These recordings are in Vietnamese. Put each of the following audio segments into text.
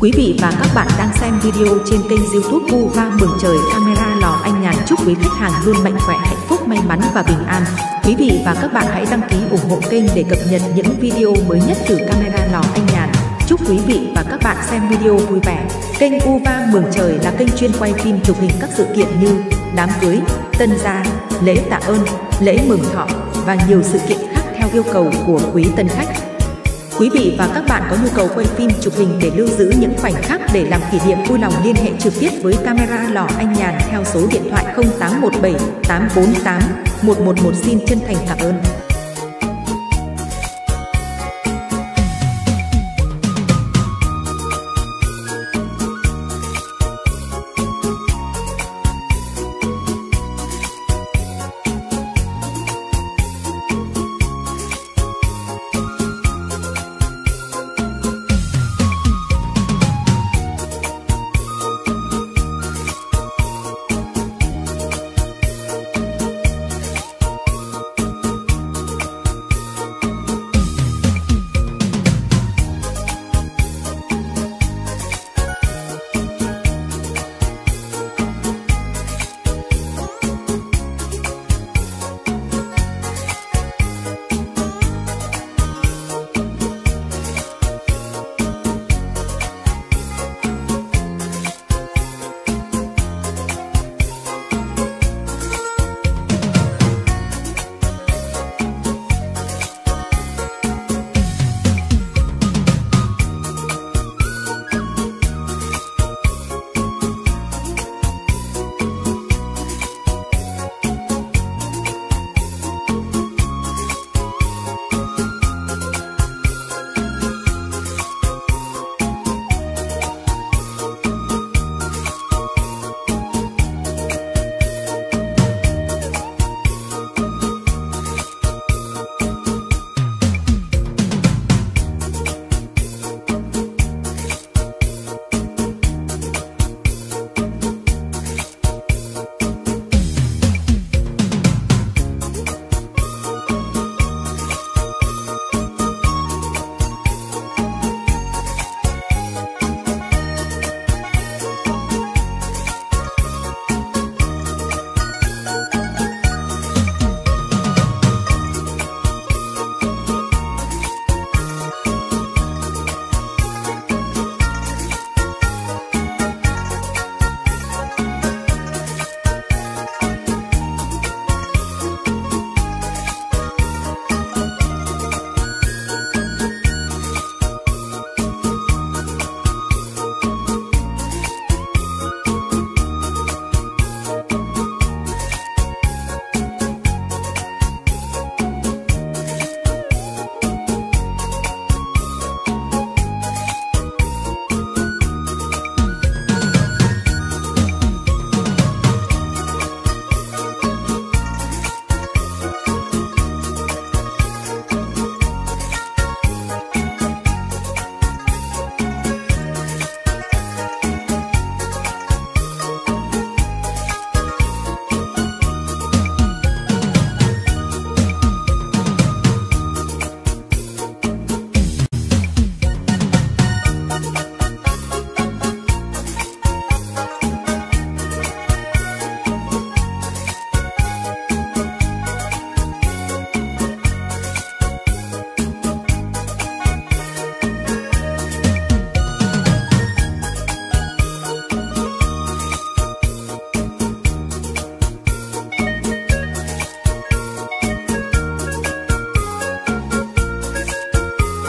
Quý vị và các bạn đang xem video trên kênh YouTube U Va Mường Trời. Camera Lò Anh Nhàn chúc quý khách hàng luôn mạnh khỏe, hạnh phúc, may mắn và bình an. Quý vị và các bạn hãy đăng ký ủng hộ kênh để cập nhật những video mới nhất từ Camera Lò Anh Nhàn. Chúc quý vị và các bạn xem video vui vẻ. Kênh U Va Mường Trời là kênh chuyên quay phim chụp hình các sự kiện như đám cưới, tân gia, lễ tạ ơn, lễ mừng thọ và nhiều sự kiện khác theo yêu cầu của quý tân khách. Quý vị và các bạn có nhu cầu quay phim chụp hình để lưu giữ những khoảnh khắc để làm kỷ niệm vui lòng liên hệ trực tiếp với Camera Lò Anh Nhàn theo số điện thoại 0817 848 111. Xin chân thành cảm ơn.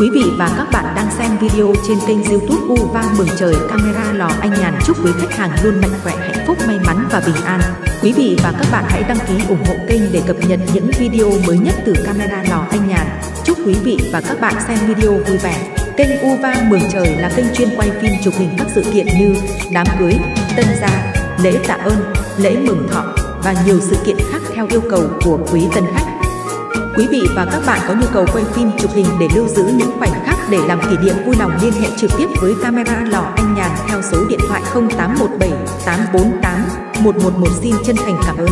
Quý vị và các bạn đang xem video trên kênh YouTube U Va Mường Trời. Camera Lò Anh Nhàn chúc quý khách hàng luôn mạnh khỏe, hạnh phúc, may mắn và bình an. Quý vị và các bạn hãy đăng ký ủng hộ kênh để cập nhật những video mới nhất từ Camera Lò Anh Nhàn. Chúc quý vị và các bạn xem video vui vẻ. Kênh U Va Mường Trời là kênh chuyên quay phim chụp hình các sự kiện như đám cưới, tân gia, lễ tạ ơn, lễ mừng thọ và nhiều sự kiện khác theo yêu cầu của quý tân khách. Quý vị và các bạn có nhu cầu quay phim chụp hình để lưu giữ những khoảnh khắc để làm kỷ niệm vui lòng liên hệ trực tiếp với Camera Lò Anh Nhàn theo số điện thoại 0817 848 111. Xin chân thành cảm ơn.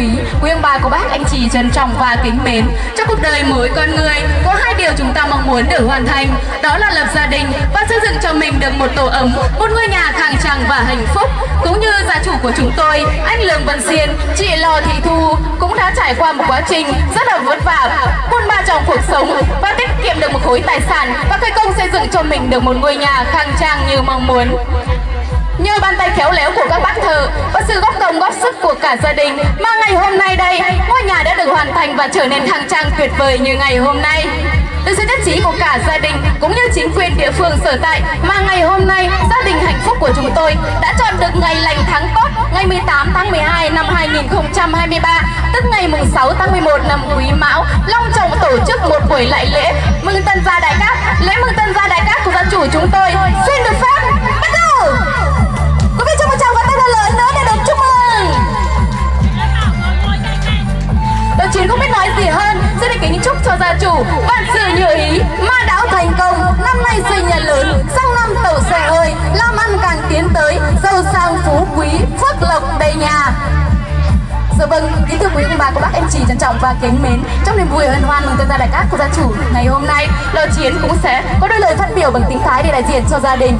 quý. Nguyên bà của bác anh chị trân trọng và kính mến. Trong cuộc đời mỗi con người có hai điều chúng ta mong muốn được hoàn thành, đó là lập gia đình và xây dựng cho mình được một tổ ấm, một ngôi nhà khang trang và hạnh phúc. Cũng như gia chủ của chúng tôi, anh Lường Văn Xiên, chị Lò Thị Thu cũng đã trải qua một quá trình rất là vất vả, buôn ba trong cuộc sống và tiết kiệm được một khối tài sản và khởi công xây dựng cho mình được một ngôi nhà khang trang như mong muốn. Nhờ bàn tay khéo léo của các bác thợ và sự góp công góp sức của cả gia đình mà ngày hôm nay đây, ngôi nhà đã được hoàn thành và trở nên khang trang tuyệt vời như ngày hôm nay. Được sự nhất trí của cả gia đình cũng như chính quyền địa phương sở tại mà ngày hôm nay gia đình hạnh phúc của chúng tôi đã chọn được ngày lành tháng tốt, ngày 18 tháng 12 năm 2023, tức ngày mùng 6 tháng 11 năm Quý Mão, long trọng tổ chức một buổi lễ mừng tân gia đại cát. Lễ mừng tân gia đại cát của gia chủ chúng tôi xin được phép bắt đầu. Quý vị cho một tràng vỗ tay thật lớn nữa để được chúc mừng. Tôi Chín không biết nói gì hơn, xin kính chúc cho gia chủ vạn sự như ý, ma đáo thành công, năm nay xây nhà lớn, sang năm tẩu xe ơi, làm ăn càng tiến tới, giàu sang phú quý, phước lộc đầy nhà. Dạ vâng, kính thưa quý ông bà của bác anh chị trân trọng và kính mến, trong niềm vui hân hoan mừng tân gia đại cát của gia chủ ngày hôm nay, Lò Chiến cũng sẽ có đôi lời phát biểu bằng tiếng Thái để đại diện cho gia đình.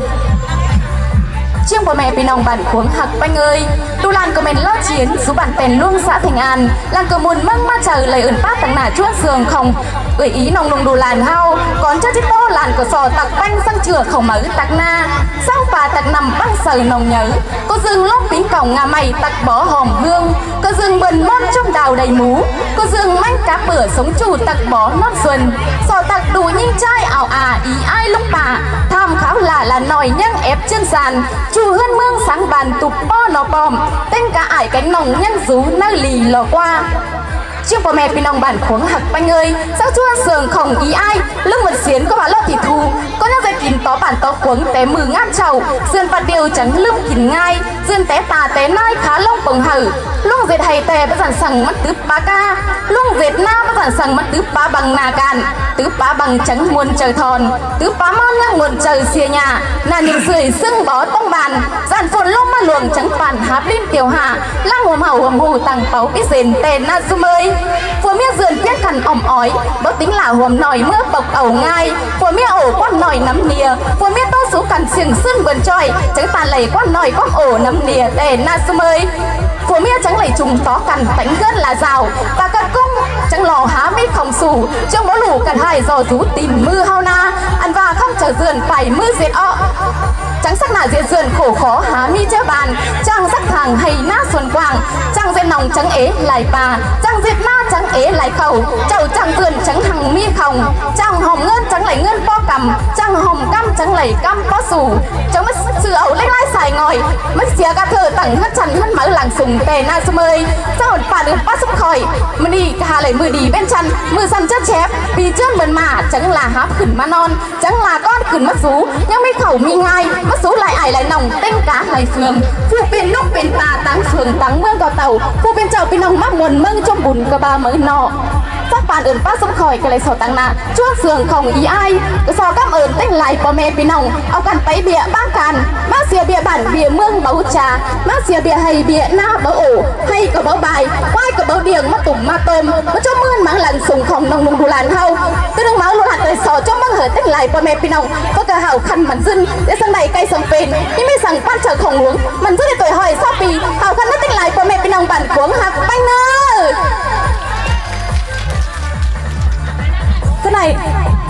Chiêng của mẹ bên nòng bản khuống hạc banh ơi, tu lan của mình Lò Chiến giúp bản tèn luông xã Thành An, làng cờ môn măng ma trời lấy ẩn phát thằng nà chuốt giường không, gửi ý nòng nùng đồ làn hao, còn cho chiếc tô làn của sò tặc banh sang chửa khẩu mở tặc na, sang và tặc nằm băng sờ nòng nhớ, có rừng lốp pính cổng ngà mày tặc bó hòm hương, có rừng bần món trong đào đầy mú, có rừng manh cá bửa sống chủ tặc bó nót xuân, sò tặc đủ nhinh trai ảo ý ai lúc bà, tham kháo là nòi nhăng ép chân sàn, chu hương mương sáng bàn tục po nó bòm, tên cá ải cánh nòng nhăn rú nơi lì lò qua. Chiếc bò mẹ bên nòng bản khuống hạc banh ơi, sao chua sườn khổng ý ai, lưng một xiến có bà Lò Thị Thu, có nhắc dây kín tó bản to khuống té mừ ngam chầu, dườn vạt điều trắng lưng kín ngai, dườn té tà té nai khá lông bồng hở, luông dệt hay tè bất dàn sằng mắt tứ ba ca, luông dệt na bất dàn sằng mắt tứ ba bằng nà càn, tứ ba bằng trắng nguồn trời thòn, tứ ba mon nhá nguồn trời xìa nhà, nà những rưỡi xưng bó tông bàn, dàn phồn lông ma luồng trắng bản háp lên tiểu hạ, lăng hồm hầu hồm hù tàng báu cái dền tè na du mơi. Phùa mía dườn tiết khăn ỏm ói, bớt tính là hồm nòi mưa bọc ẩu ngai, phùa mía ổ quát nòi nắm nìa, phùa mía tô số cằn xiềng xương vườn tròi, trắng tàn lầy quát nòi quát ổ nắm nìa tè na du mơi. Phùa mía trắng lầy trùng tó cằn tánh gớt là rào, và cận cung trắng lò há mít khổng sủ, trong bó lủ cằn hai giò rú tìm mưa hao na, ăn và không chờ dườn phải mưa diệt ọ. Trắng sắc nà diện dườn khổ khó há mi chớ bàn, trang sắc hàng hay na xuân quàng, trang diện nòng trắng ế lại bà, trang diện na trắng ế lại khẩu, chầu trang dườn trắng hằng mi khổng, trang hồng ngân trắng lầy ngân po cầm, trang hồng cam trắng lầy cam po sủ, trắng mất sự ẩu lách lai xài ngòi, mất xìa gà thờ tẳng hất chăn hất mỡ làng sùng tè na sum ơi, sao hồn bà được bắt sum khỏi, mưa đi hà lầy mưa đi bên chăn, mưa săn chất chép, vì chân mần mà trắng là háp khẩn ma non, trắng là con khẩn mất rú, nhưng mi khẩu mi ngai. Mất số lại ải lại nòng tên cá lại phường, phụ bên lúc bên tà táng phường táng mương vào tàu, phụ bên chầu bên nòng mắt nguồn mương trong bùn cơ ba mới nọ. Các bạn ơn bác sống khỏi cái lấy sổ tăng nạ, chuông sườn không ý ai, do cảm ơn tên lại bò mẹ bên nòng, ao cằn tấy bịa ba càn, bác xìa bịa bản bịa mương báu trà, bác xìa bịa hay bịa na báu ổ, hay có báu bài, quay có báu điềng mắt tủng ma tôm, mà cho mươn mắng lằn sùng khổng nòng nùng đủ làn hâu, tôi đang máu luôn hạt tới sổ cho măng hở tên lại bò mẹ bên nòng, có cả hảo khăn mắn dưng, để sang này cây sông phên, nhưng mới rằng quan trở khổng uống, mắn dưng để tuổi hỏi sao vì hảo khăn tên lại bò mẹ bên nòng bản cuống hạc banh ơi. Thế này,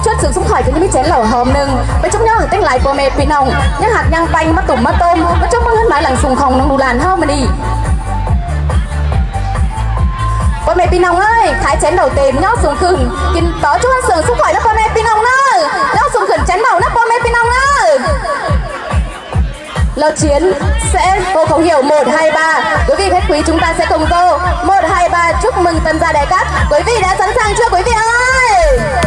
chút sự xung khỏi cho những chén lẩu hòm nưng, với trong nhau tiếng lại của mẹ pin nồng, những hạt nhang banh mắt tủm mắt tôm, với trong mưa hết mái làng sùng khòng nông đủ làn hao mà đi. Con mẹ pin nồng ơi, thái chén đầu tềm nhau sùng khừng, kín tó chút sườn xung khỏi nó con mẹ pin nồng nữa, nhau sùng khẩn chén đầu nó con mẹ pin nồng nữa. Lò Chiến sẽ cô khẩu hiệu 1, 2, 3. Quý vị khách quý chúng ta sẽ cùng cô 1, 2, 3 chúc mừng tân gia đại cát. Quý vị đã sẵn sàng chưa quý vị ơi?